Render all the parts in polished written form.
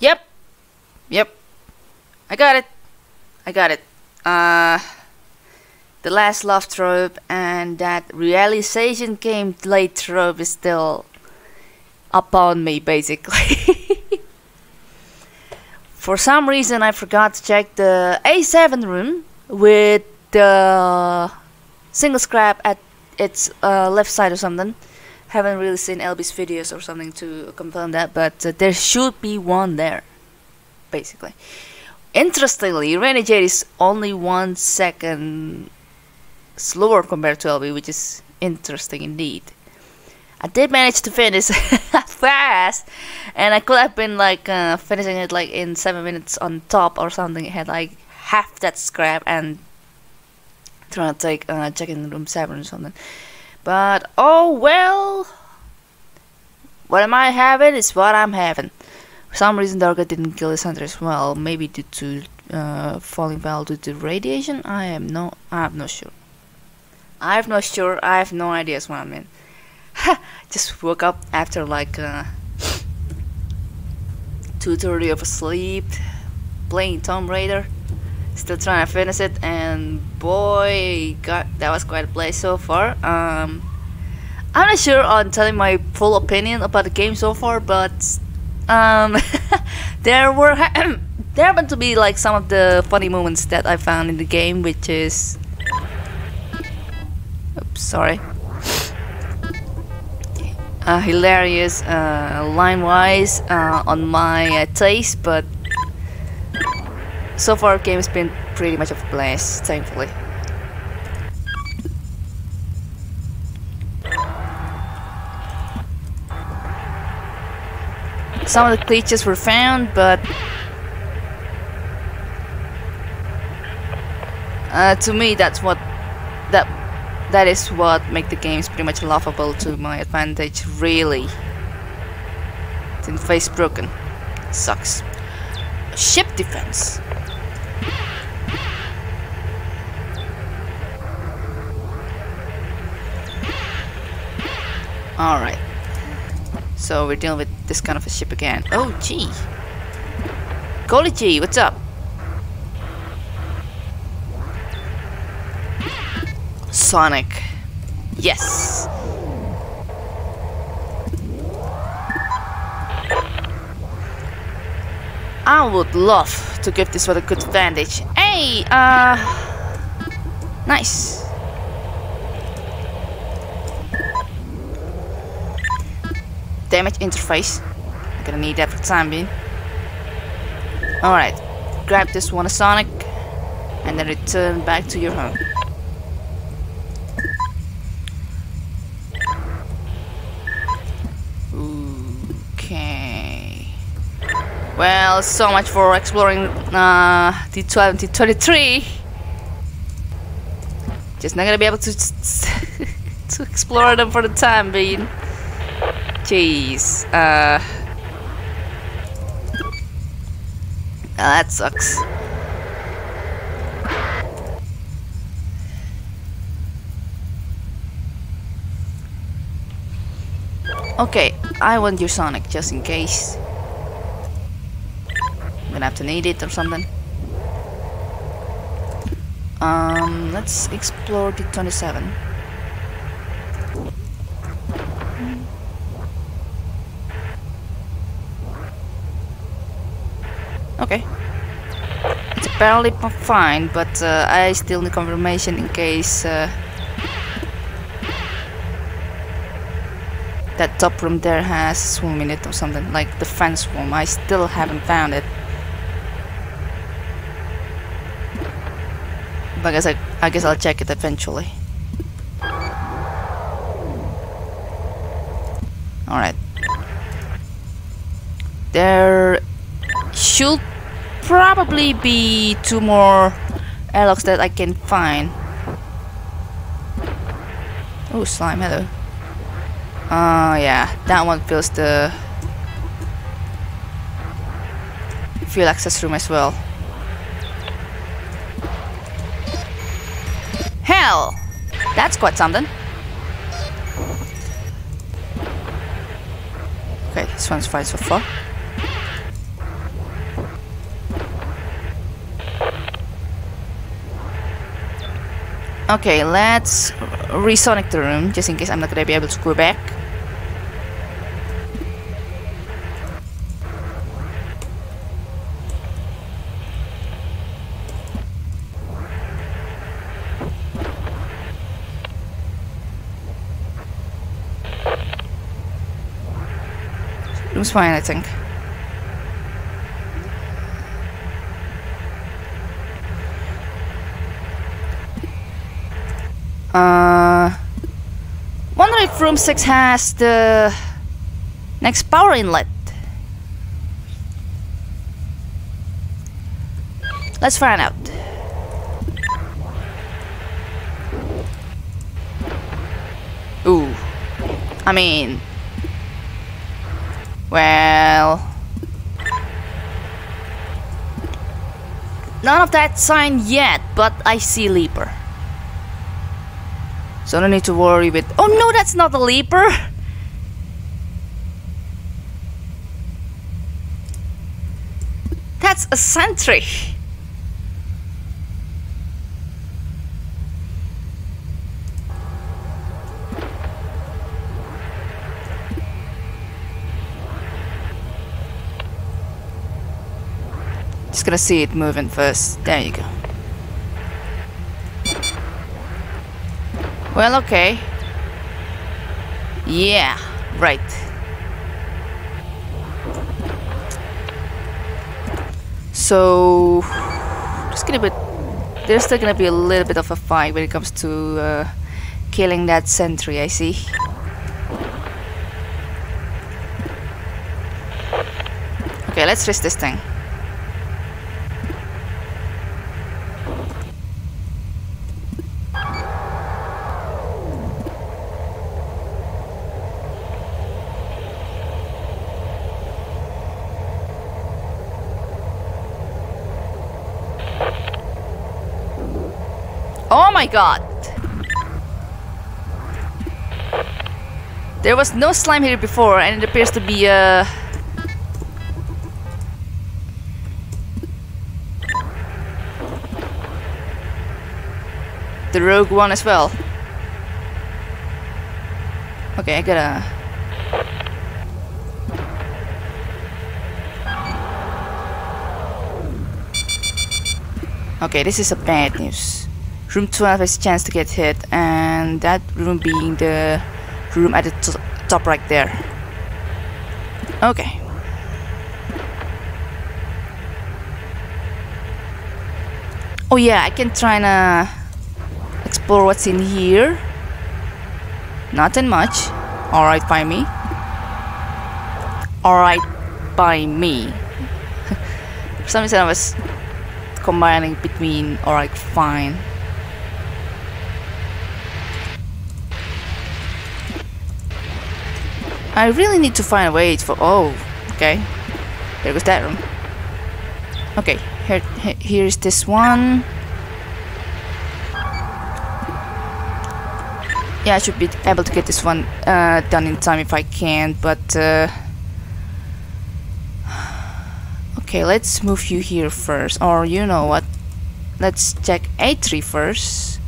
Yep. I got it. The last love trope and that realization came late trope is still upon me, basically. For some reason I forgot to check the A7 room with the single scrap at its left side or something. Haven't really seen LB's videos or something to confirm that, but there should be one there, basically. Interestingly, Renegade is only 1 second slower compared to LB, which is interesting indeed. I did manage to finish fast, and I could have been like finishing it like in 7 minutes on top or something. It had like half that scrap and trying to take checking room 7 or something. But oh well, what am I having is what I'm having. For some reason Darker didn't kill his hunter as well, maybe due to falling foul due to radiation. I have no idea what I mean. Just woke up after like 2:30 of sleep, playing Tomb Raider, still trying to finish it, and boy, God, that was quite a play so far. I'm not sure on telling my full opinion about the game so far, but there happened to be like some of the funny moments that I found in the game, which is, oops, sorry. Hilarious line-wise on my taste, but so far the game has been pretty much of a blast, thankfully. Some of the glitches were found, but to me that's what that is what makes the games pretty much laughable to my advantage, really. Tin face broken. Sucks. Ship defense. Alright. So we're dealing with this kind of a ship again. Oh gee. Koli G, what's up? Sonic. Yes. I would love to give this one a good advantage. Hey, nice. Damage interface. I'm gonna need that for the time being. Alright. Grab this one, Sonic, and then return back to your home. Well, so much for exploring the 2023. Just not gonna be able to to explore them for the time being. Jeez, that sucks. Okay, I want your Sonic just in case. Gonna have to need it or something. Let's explore the 27. Okay, it's apparently fine, but I still need confirmation in case that top room there has a swim in it or something, like the fan swim. I still haven't found it. I guess I'll check it eventually. Alright. There should probably be 2 more airlocks that I can find. Oh, slime, hello. Yeah, that one fills the fuel access room as well. Hell, that's quite something. Okay, this one's fine so far. Okay, let's resonic the room just in case I'm not gonna be able to go back. It was fine, I think. Wonder if room 6 has the next power inlet. Let's find out. Ooh. I mean, well, none of that sign yet, but I see Leaper. So I don't need to worry with... Oh no, that's not a Leaper! That's a Sentry! Just gonna see it moving first. There you go. Well, okay. Yeah, right. So, just gonna be, there's still gonna be a little bit of a fight when it comes to killing that sentry, I see. Okay, let's risk this thing. Oh my god! There was no slime here before, and it appears to be a... the rogue one as well. Okay, I gotta... okay, this is a bad news. Room 12 has a chance to get hit, and that room being the room at the top right there. Okay. Oh yeah, I can try and explore what's in here. Nothing much. Alright by me. Alright by me. For some reason I was combining between alright fine. I really need to find a way for... oh, okay. There goes that room. Okay, here is this one. Yeah, I should be able to get this one done in time if I can, but... okay, let's move you here first. Or, you know what? Let's check A3 first.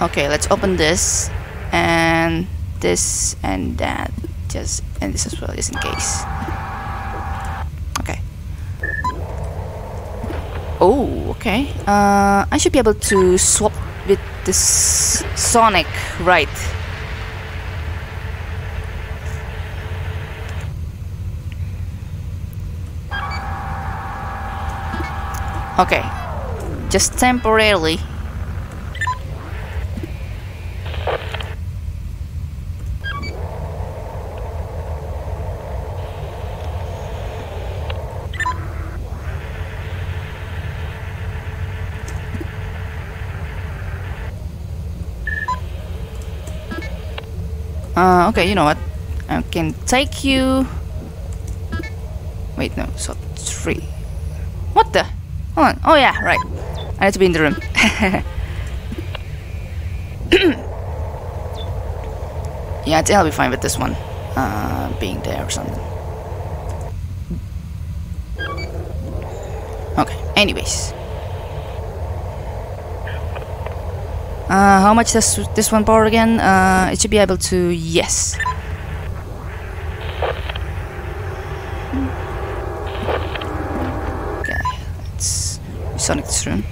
Okay, let's open this. And... this and that, just and this as well, just in case. Okay. Oh, okay. I should be able to swap with this Sonic, right? Okay, just temporarily. Okay, you know what? I can take you... wait, no, so 3. What the? Hold on. Oh yeah, right. I need to be in the room. Yeah, I think I'll be fine with this one. Being there or something. Okay, anyways. How much does this one power again? It should be able to... yes. Okay, let's sonic this room.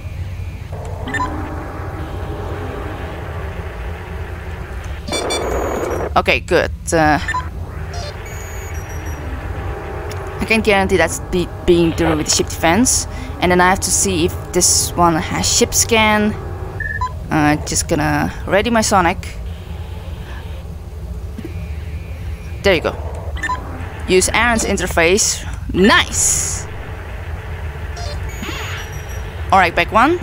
Okay, good. I can guarantee that's being through with the ship defense. And then I have to see if this one has ship scan. Just gonna ready my sonic. There you go. Use Aaron's interface. Nice! Alright, back one.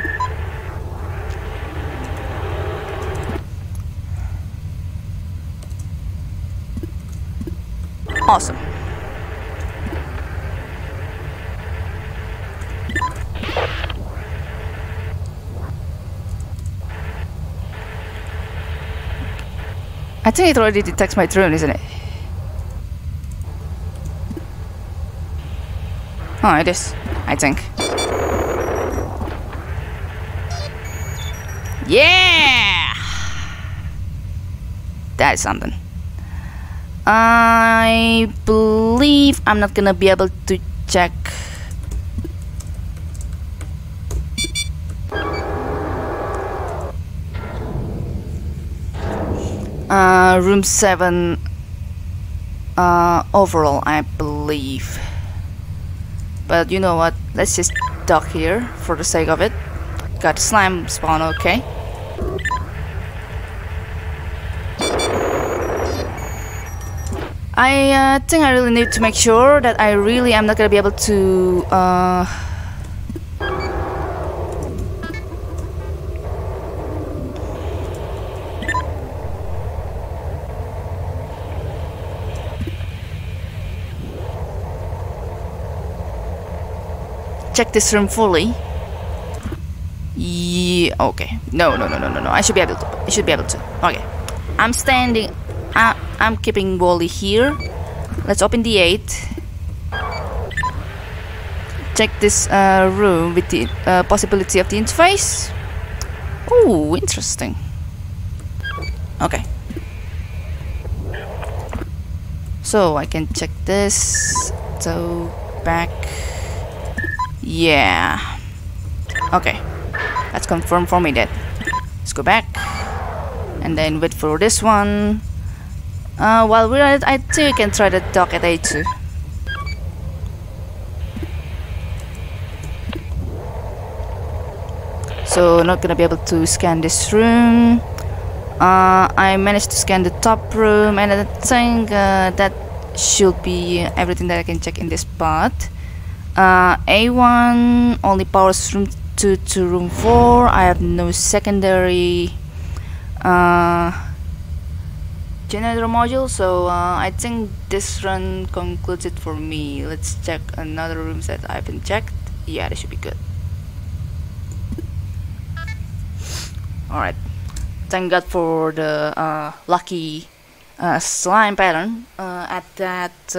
Awesome. I think it already detects my drone, isn't it? Oh, it is, I think. Yeah! That is something. I believe I'm not gonna be able to check. Room 7 overall, I believe. But you know what? Let's just dock here for the sake of it. Got slime spawn, okay. I think I really need to make sure that I really am not gonna be able to check this room fully. Yeah, okay. No. I should be able to. Okay. I'm standing. I'm keeping Wally here. Let's open the 8. Check this room with the possibility of the interface. Oh, interesting. Okay. So I can check this. So back. Yeah. Okay. That's confirmed for me then. Let's go back. And then wait for this one. While we're at it, I think we can try the dock at A2. So, not gonna be able to scan this room. I managed to scan the top room, and I think that should be everything that I can check in this part. A1 only powers room 2 to room 4. I have no secondary generator module, so I think this run concludes it for me. Let's check another rooms that I haven't checked. Yeah, that should be good. Alright, thank God for the lucky slime pattern at that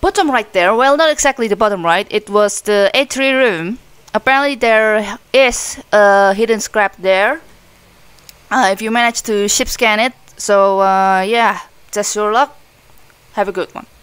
bottom right there. Well, not exactly the bottom right, it was the A3 room. Apparently there is a hidden scrap there, if you manage to ship scan it. So yeah, just your luck. Have a good one.